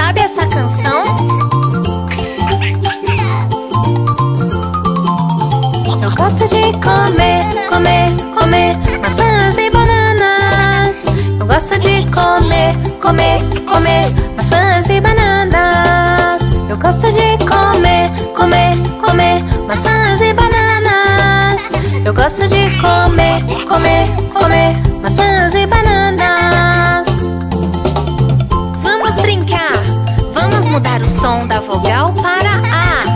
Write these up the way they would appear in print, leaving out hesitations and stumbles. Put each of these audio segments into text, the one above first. sabe essa canção? Eu gosto de comer, comer, comer maçãs e bananas. Eu gosto de comer, comer, comer maçãs e bananas. Eu gosto de comer, comer, comer maçãs e bananas. Eu gosto de comer, comer, comer maçãs e bananas. Vamos brincar! Vamos mudar o som da vogal para A.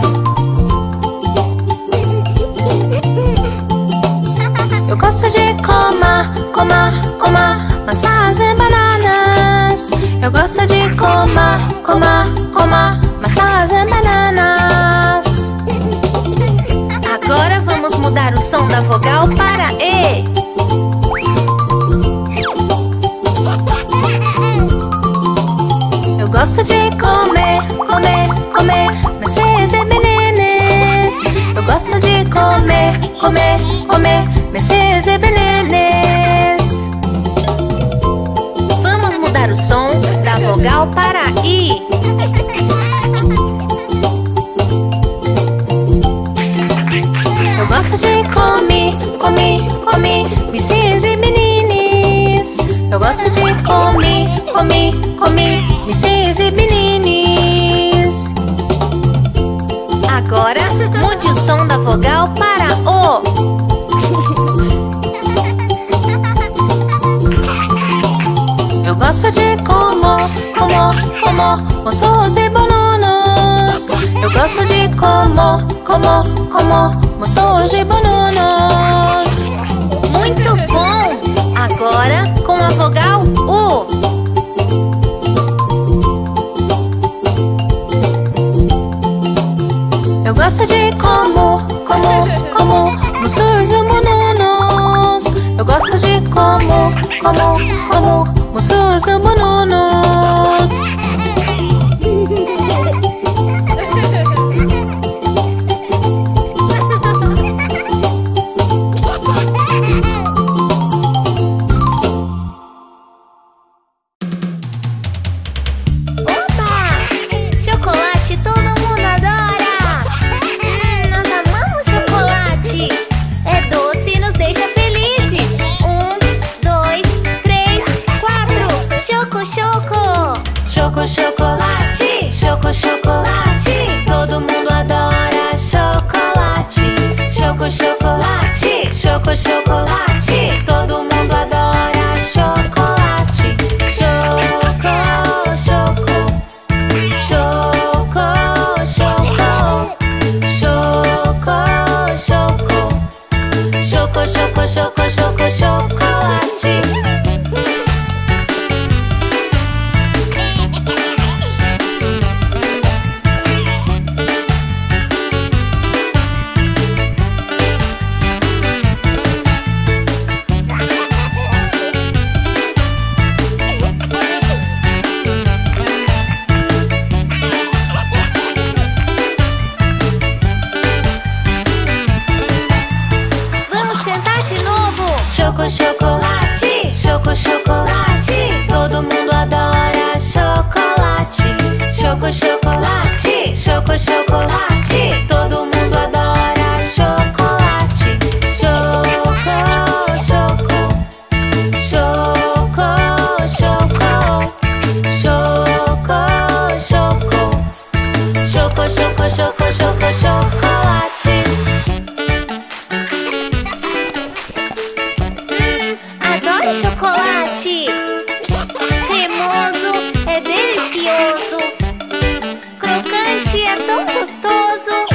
Eu gosto de comer, comer, comer maçãs e bananas. Eu gosto de comer, comer, comer maçãs e bananas. Agora vamos mudar o som da vogal para E. Eu gosto de comer, comer, comer maçãs e bananas. Eu gosto de comer, comer, comer maçãs e bananas. Vamos mudar o som da vogal para I. Eu gosto de comer, comer, comer maçãs e bananas. Eu gosto de comer, comer, comer maçãs e meninas. Agora mude o som da vogal para O. Eu gosto de como, como, como moços e bananas. Eu gosto de como, como, como moços e bananas. Muito bom! Agora com a vogal U. Eu gosto de como, como, como moços e bananas. Eu gosto de como, como, como moços e bananas. Opa! Chocolate todo mundo adora! Choco, choco, chocolate, choco, chocolate, todo mundo adora chocolate. Choco, chocolate, choco, chocolate, todo mundo adora chocolate. Choco, choco, choco, choco, choco, choco, choco, choco, choco, choco, chocolate. Choco, chocolate, choco, chocolate, todo mundo adora chocolate. Choco, chocolate, choco, chocolate, todo mundo adora chocolate. Choco, choco, choco, choco, choco, choco, choco, choco, choco, choco, chocolate. Chocolate cremoso é delicioso, crocante é tão gostoso.